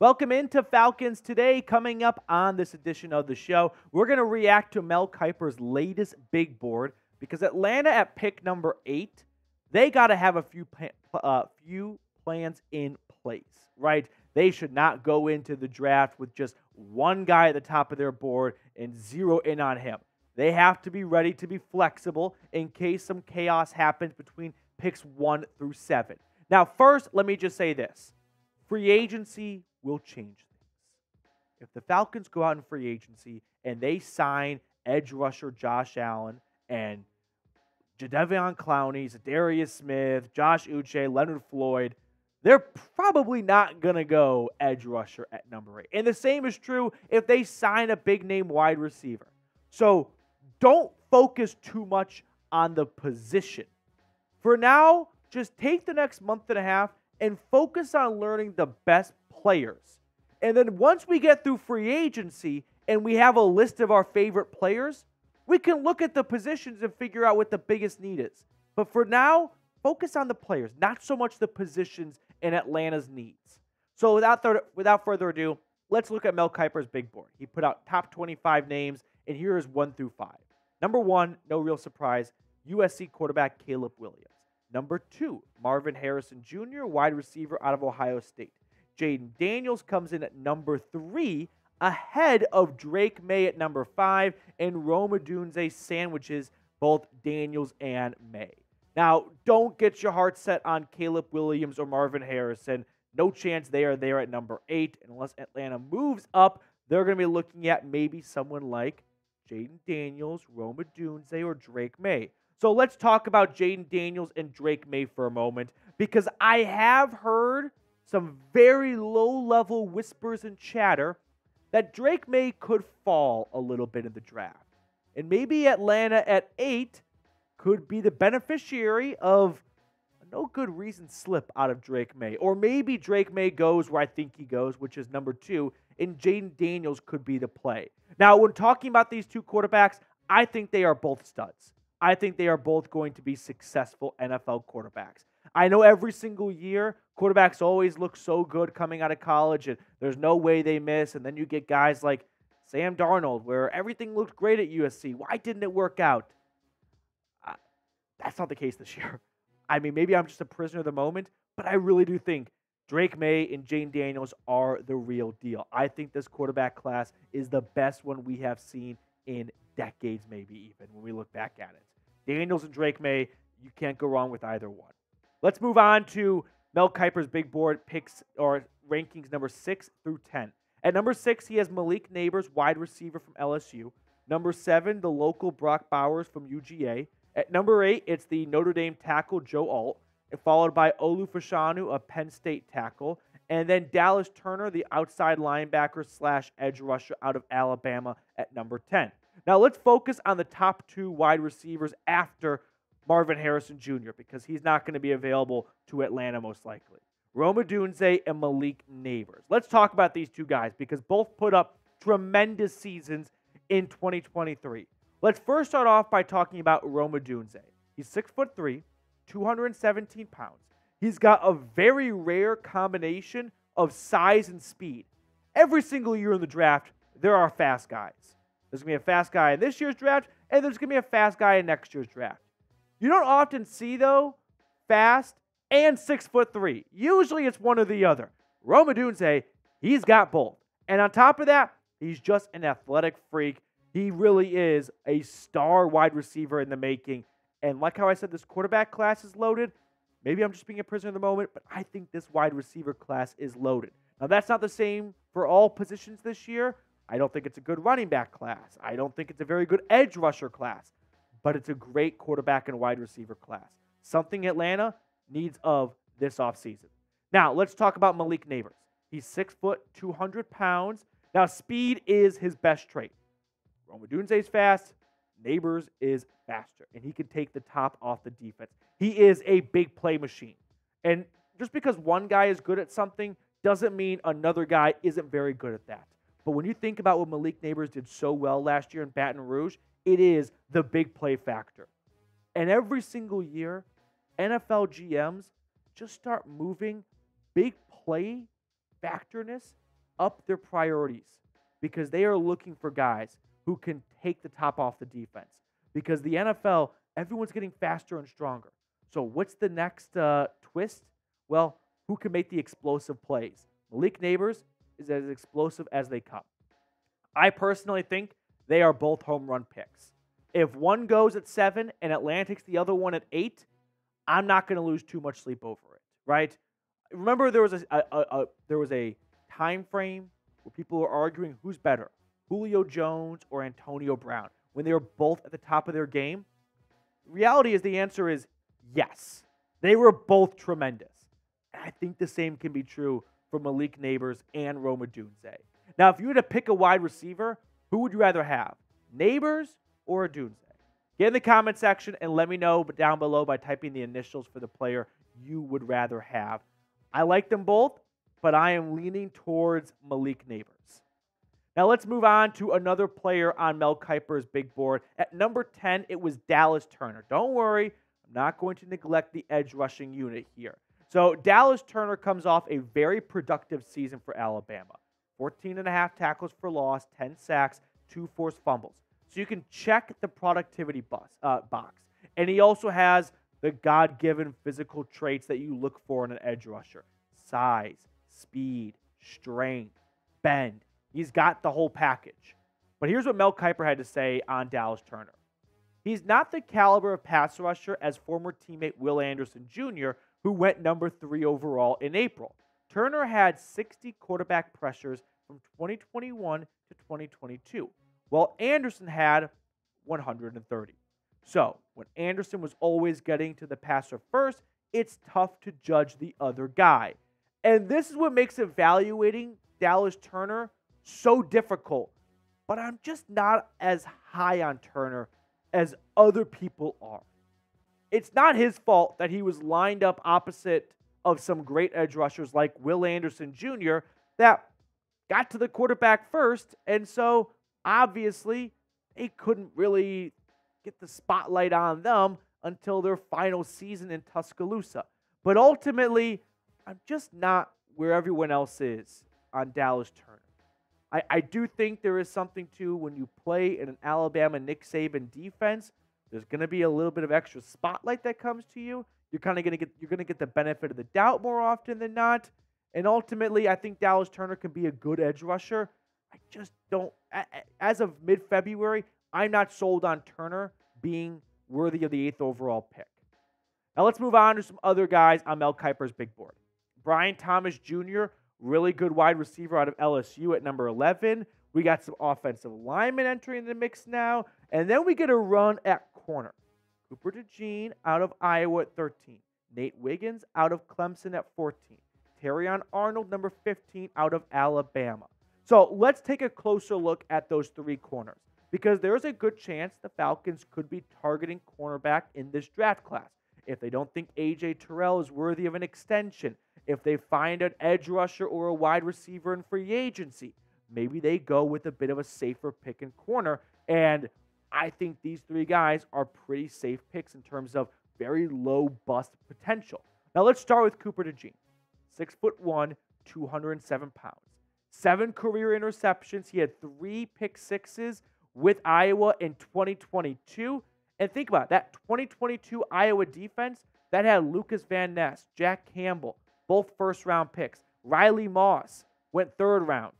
Welcome into Falcons Today. Coming up on this edition of the show, we're going to react to Mel Kiper's latest big board because Atlanta at pick number 8, they got to have a few plans in place, right? They should not go into the draft with just one guy at the top of their board and zero in on him. They have to be ready to be flexible in case some chaos happens between picks 1 through 7. Now, first, let me just say this. Free agency will change things. If the Falcons go out in free agency and they sign edge rusher Josh Allen and Jadeveon Clowney, Zadarius Smith, Josh Uche, Leonard Floyd, they're probably not going to go edge rusher at number 8. And the same is true if they sign a big-name wide receiver. So don't focus too much on the position. For now, just take the next month and a half and focus on learning the best players. And then once we get through free agency and we have a list of our favorite players, we can look at the positions and figure out what the biggest need is. But for now, focus on the players, not so much the positions and Atlanta's needs. So without further ado, let's look at Mel Kiper's big board. He put out top 25 names, and here is 1 through 5. Number 1, no real surprise, USC quarterback Caleb Williams. Number 2, Marvin Harrison Jr., wide receiver out of Ohio State. Jayden Daniels comes in at number 3, ahead of Drake Maye at number 5, and Rome Odunze sandwiches both Daniels and May. Now, don't get your heart set on Caleb Williams or Marvin Harrison. No chance they are there at number 8. Unless Atlanta moves up, they're going to be looking at maybe someone like Jayden Daniels, Rome Odunze, or Drake Maye. So let's talk about Jayden Daniels and Drake Maye for a moment, because I have heard some very low-level whispers and chatter that Drake Maye could fall a little bit in the draft. And maybe Atlanta at 8 could be the beneficiary of a no good reason slip out of Drake Maye. Or maybe Drake Maye goes where I think he goes, which is number 2, and Jayden Daniels could be the play. Now, when talking about these two quarterbacks, I think they are both studs. I think they are both going to be successful NFL quarterbacks. I know every single year, quarterbacks always look so good coming out of college, and there's no way they miss, and then you get guys like Sam Darnold, where everything looked great at USC. Why didn't it work out? That's not the case this year. I mean, maybe I'm just a prisoner of the moment, but I really do think Drake Maye and Jayden Daniels are the real deal. I think this quarterback class is the best one we have seen in decades, maybe even, when we look back at it. Daniels and Drake Maye, you can't go wrong with either one. Let's move on to Mel Kiper's big board picks or rankings number 6 through 10. At number 6, he has Malik Nabers, wide receiver from LSU. Number 7, the local Brock Bowers from UGA. At number 8, it's the Notre Dame tackle Joe Alt, followed by Olu Fashanu, a Penn State tackle, and then Dallas Turner, the outside linebacker slash edge rusher out of Alabama at number 10. Now let's focus on the top 2 wide receivers after Marvin Harrison Jr., because he's not going to be available to Atlanta most likely. Rome Odunze and Malik Nabers. Let's talk about these two guys because both put up tremendous seasons in 2023. Let's first start off by talking about Rome Odunze. He's 6'3", 217 pounds. He's got a very rare combination of size and speed. Every single year in the draft, there are fast guys. There's going to be a fast guy in this year's draft, and there's going to be a fast guy in next year's draft. You don't often see, though, fast and 6'3". Usually it's one or the other. Rome Odunze, he's got both. And on top of that, he's just an athletic freak. He really is a star wide receiver in the making. And like how I said, this quarterback class is loaded. Maybe I'm just being a prisoner of the moment, but I think this wide receiver class is loaded. Now, that's not the same for all positions this year. I don't think it's a good running back class. I don't think it's a very good edge rusher class. But it's a great quarterback and wide receiver class. Something Atlanta needs of this offseason. Now, let's talk about Malik Nabers. He's 6 foot, 200 pounds. Now, speed is his best trait. Rome Odunze is fast. Nabers is faster. And he can take the top off the defense. He is a big play machine. And just because one guy is good at something doesn't mean another guy isn't very good at that. But when you think about what Malik Nabers did so well last year in Baton Rouge, it is the big play factor. And every single year, NFL GMs just start moving big play factorness up their priorities because they are looking for guys who can take the top off the defense. Because the NFL, everyone's getting faster and stronger. So what's the next twist? Well, who can make the explosive plays? Malik Nabers is as explosive as they come. I personally think they are both home run picks. If one goes at 7 and Atlantic's the other one at 8, I'm not going to lose too much sleep over it, right? Remember, there was a time frame where people were arguing who's better, Julio Jones or Antonio Brown, when they were both at the top of their game. The reality is the answer is yes. They were both tremendous. And I think the same can be true for Malik Nabers and Rome Odunze. Now, if you were to pick a wide receiver, who would you rather have, Nabers or Odunze? Get in the comment section and let me know down below by typing the initials for the player you would rather have. I like them both, but I am leaning towards Malik Nabers. Now let's move on to another player on Mel Kiper's big board. At number 10, it was Dallas Turner. Don't worry, I'm not going to neglect the edge rushing unit here. So Dallas Turner comes off a very productive season for Alabama. 14.5 tackles for loss, 10 sacks, 2 forced fumbles. So you can check the productivity box. And he also has the God-given physical traits that you look for in an edge rusher. Size, speed, strength, bend. He's got the whole package. But here's what Mel Kiper had to say on Dallas Turner. He's not the caliber of pass rusher as former teammate Will Anderson Jr., who went number 3 overall in April. Turner had 60 quarterback pressures from 2021 to 2022, while Anderson had 130. So, when Anderson was always getting to the passer first, it's tough to judge the other guy. And this is what makes evaluating Dallas Turner so difficult. But I'm just not as high on Turner as other people are. It's not his fault that he was lined up opposite of some great edge rushers like Will Anderson Jr. that got to the quarterback first, and so obviously they couldn't really get the spotlight on them until their final season in Tuscaloosa. But ultimately, I'm just not where everyone else is on Dallas Turner. I do think there is something to when you play in an Alabama Nick Saban defense. There's going to be a little bit of extra spotlight that comes to you. You're kind of going to get the benefit of the doubt more often than not. And ultimately, I think Dallas Turner can be a good edge rusher. I just don't, as of mid-February, I'm not sold on Turner being worthy of the 8th overall pick. Now let's move on to some other guys on Mel Kiper's big board. Brian Thomas Jr., really good wide receiver out of LSU at number 11. We got some offensive linemen entering the mix now. And then we get a run at corner. Cooper DeJean out of Iowa at 13. Nate Wiggins out of Clemson at 14. Terrion Arnold, number 15, out of Alabama. So let's take a closer look at those 3 corners, because there's a good chance the Falcons could be targeting cornerback in this draft class. If they don't think A.J. Terrell is worthy of an extension, if they find an edge rusher or a wide receiver in free agency, maybe they go with a bit of a safer pick in corner. And I think these 3 guys are pretty safe picks in terms of very low bust potential. Now let's start with Cooper DeJean. 6'1", 207 pounds. 7 career interceptions. He had 3 pick sixes with Iowa in 2022. And think about it, that 2022 Iowa defense that had Lucas Van Ness, Jack Campbell, both first-round picks. Riley Moss went 3rd round.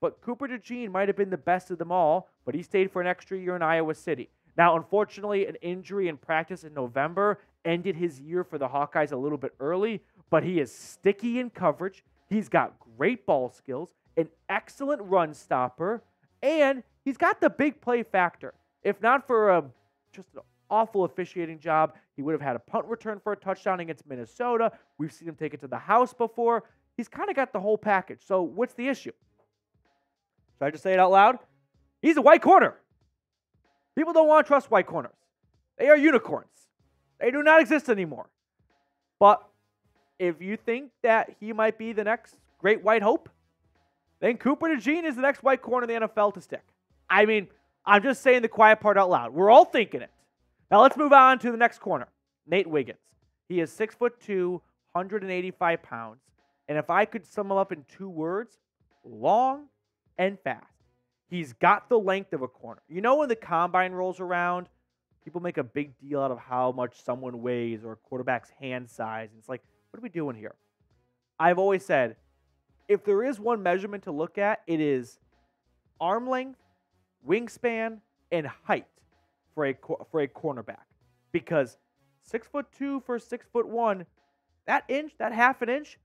But Cooper DeJean might have been the best of them all, but he stayed for an extra year in Iowa City. Now, unfortunately, an injury in practice in November ended his year for the Hawkeyes a little bit early, but he is sticky in coverage. He's got great ball skills, an excellent run stopper, and he's got the big play factor. If not for just an awful officiating job, he would have had a punt return for a touchdown against Minnesota. We've seen him take it to the house before. He's kind of got the whole package. So what's the issue? Should I just say it out loud? He's a white corner. People don't want to trust white corners. They are unicorns. They do not exist anymore. But if you think that he might be the next great white hope, then Cooper DeJean is the next white corner in the NFL to stick. I mean, I'm just saying the quiet part out loud. We're all thinking it. Now let's move on to the next corner, Nate Wiggins. He is 6'2", 185 pounds. And if I could sum him up in 2 words, long and fast. He's got the length of a corner. You know, when the combine rolls around, people make a big deal out of how much someone weighs or a quarterback's hand size. And it's like, what are we doing here? I've always said, if there is one measurement to look at, it is arm length, wingspan, and height for a cornerback. Because 6'2" for 6'1", that inch, that half an inch,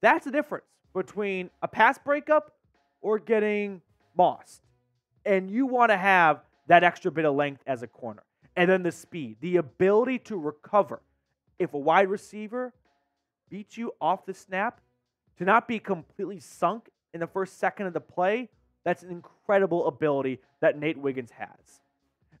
that's the difference between a pass breakup or getting mossed. And you want to have that extra bit of length as a corner. And then the speed, the ability to recover. If a wide receiver beats you off the snap, to not be completely sunk in the first second of the play, that's an incredible ability that Nate Wiggins has.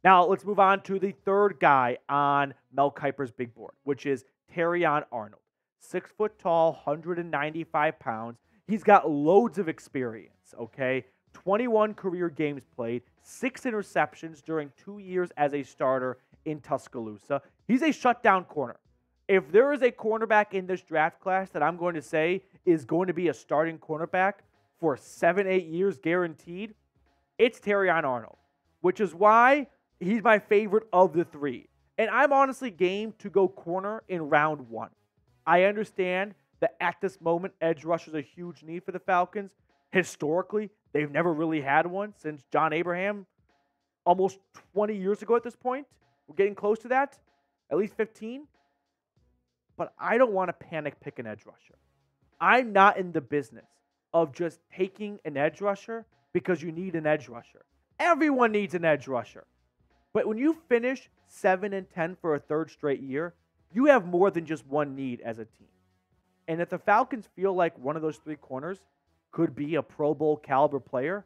Now, let's move on to the third guy on Mel Kiper's big board, which is Terrion Arnold. 6 foot tall, 195 pounds. He's got loads of experience, okay? 21 career games played, 6 interceptions during 2 years as a starter in Tuscaloosa. He's a shutdown corner. If there is a cornerback in this draft class that I'm going to say is going to be a starting cornerback for 7-8 years guaranteed, it's Terrion Arnold, which is why he's my favorite of the three. And I'm honestly game to go corner in round one. I understand that at this moment, edge rush is a huge need for the Falcons. Historically, they've never really had one since John Abraham almost 20 years ago at this point. We're getting close to that, at least 15. But I don't want to panic pick an edge rusher. I'm not in the business of just taking an edge rusher because you need an edge rusher. Everyone needs an edge rusher. But when you finish 7-10 for a third straight year, you have more than just one need as a team. And if the Falcons feel like one of those three corners could be a Pro Bowl caliber player,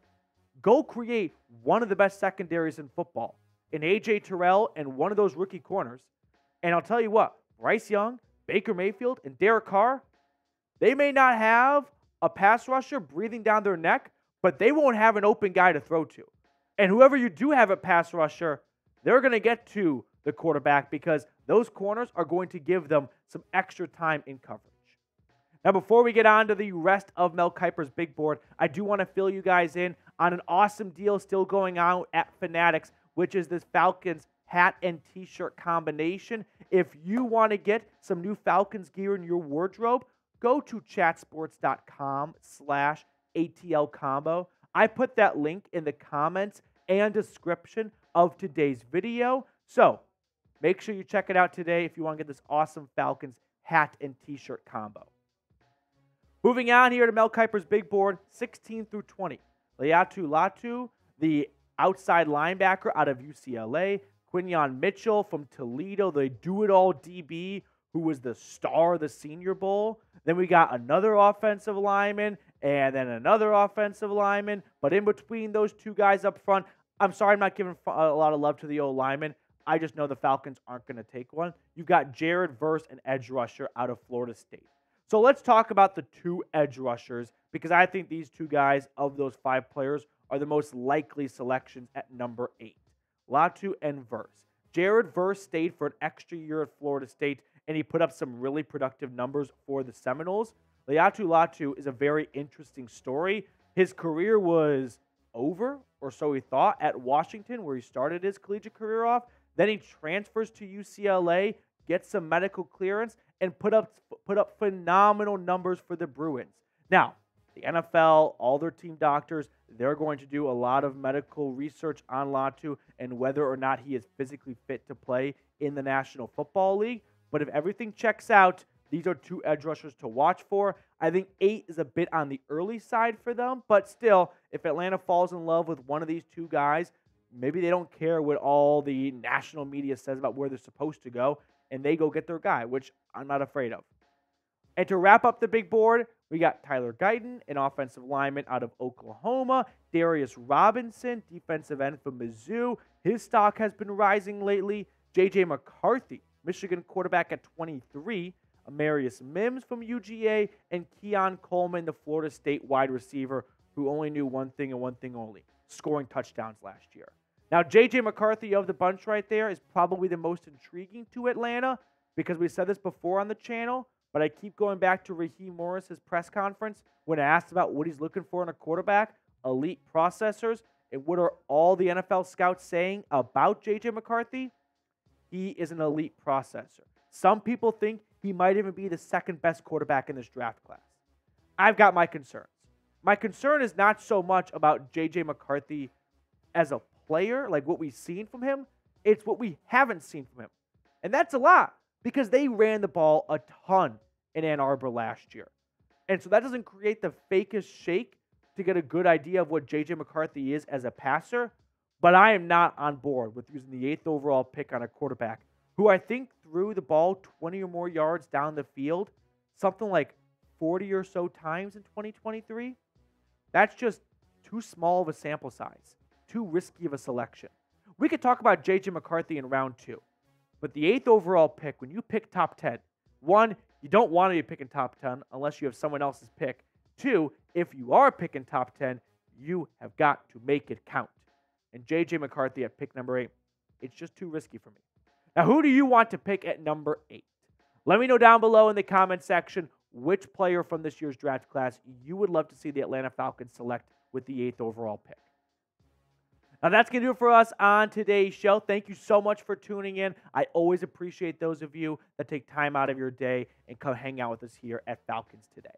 go create one of the best secondaries in football, an A.J. Terrell and one of those rookie corners. And I'll tell you what, Bryce Young, Baker Mayfield, and Derek Carr, they may not have a pass rusher breathing down their neck, but they won't have an open guy to throw to. And whoever you do have a pass rusher, they're going to get to the quarterback because those corners are going to give them some extra time in coverage. Now, before we get on to the rest of Mel Kiper's big board, I do want to fill you guys in on an awesome deal still going on at Fanatics, which is this Falcons hat and t-shirt combination. If you want to get some new Falcons gear in your wardrobe, go to chatsports.com/ATL combo. I put that link in the comments and description of today's video. So make sure you check it out today if you want to get this awesome Falcons hat and t-shirt combo. Moving on here to Mel Kiper's big board, 16 through 20. Laiatu Latu, the outside linebacker out of UCLA. Quinyon Mitchell from Toledo, the do-it-all DB who was the star of the Senior Bowl. Then we got another offensive lineman and then another offensive lineman. But in between those two guys up front, I'm sorry I'm not giving a lot of love to the old lineman. I just know the Falcons aren't going to take one. You've got Jared Verse, an edge rusher out of Florida State. So let's talk about the two edge rushers because I think these two guys of those 5 players are the most likely selections at number 8. Latu and Verse. Jared Verse stayed for an extra year at Florida State and he put up some really productive numbers for the Seminoles. Laiatu Latu is a very interesting story. His career was over, or so he thought, at Washington where he started his collegiate career off. Then he transfers to UCLA, gets some medical clearance, and put up phenomenal numbers for the Bruins. Now, the NFL, all their team doctors, they're going to do a lot of medical research on Latu and whether or not he is physically fit to play in the National Football League. But if everything checks out, these are two edge rushers to watch for. I think 8 is a bit on the early side for them, but still, if Atlanta falls in love with one of these two guys, maybe they don't care what all the national media says about where they're supposed to go, and they go get their guy, which I'm not afraid of. And to wrap up the big board, we got Tyler Guyton, an offensive lineman out of Oklahoma, Darius Robinson, defensive end from Mizzou. His stock has been rising lately. J.J. McCarthy, Michigan quarterback at 23, Amarius Mims from UGA, and Keon Coleman, the Florida State wide receiver, who only knew one thing and one thing only, scoring touchdowns last year. Now, J.J. McCarthy of the bunch right there is probably the most intriguing to Atlanta because we said this before on the channel, But I keep going back to Raheem Morris's press conference when asked about what he's looking for in a quarterback, elite processors, and what are all the NFL scouts saying about J.J. McCarthy? He is an elite processor. Some people think he might even be the second best quarterback in this draft class. I've got my concerns. My concern is not so much about J.J. McCarthy as a player, like what we've seen from him. It's what we haven't seen from him. And that's a lot because they ran the ball a ton in Ann Arbor last year. And so that doesn't create the fakest shake to get a good idea of what J.J. McCarthy is as a passer. But I am not on board with using the 8th overall pick on a quarterback who I think threw the ball 20 or more yards down the field, something like 40 or so times in 2023. That's just too small of a sample size, too risky of a selection. We could talk about J.J. McCarthy in round 2, but the 8th overall pick, when you pick top 10, one, you don't want to be picking top 10 unless you have someone else's pick. Two, if you are picking top 10, you have got to make it count. And J.J. McCarthy at pick number 8, it's just too risky for me. Now, who do you want to pick at number 8? Let me know down below in the comment section which player from this year's draft class you would love to see the Atlanta Falcons select with the 8th overall pick. Now, that's going to do it for us on today's show. Thank you so much for tuning in. I always appreciate those of you that take time out of your day and come hang out with us here at Falcons Today.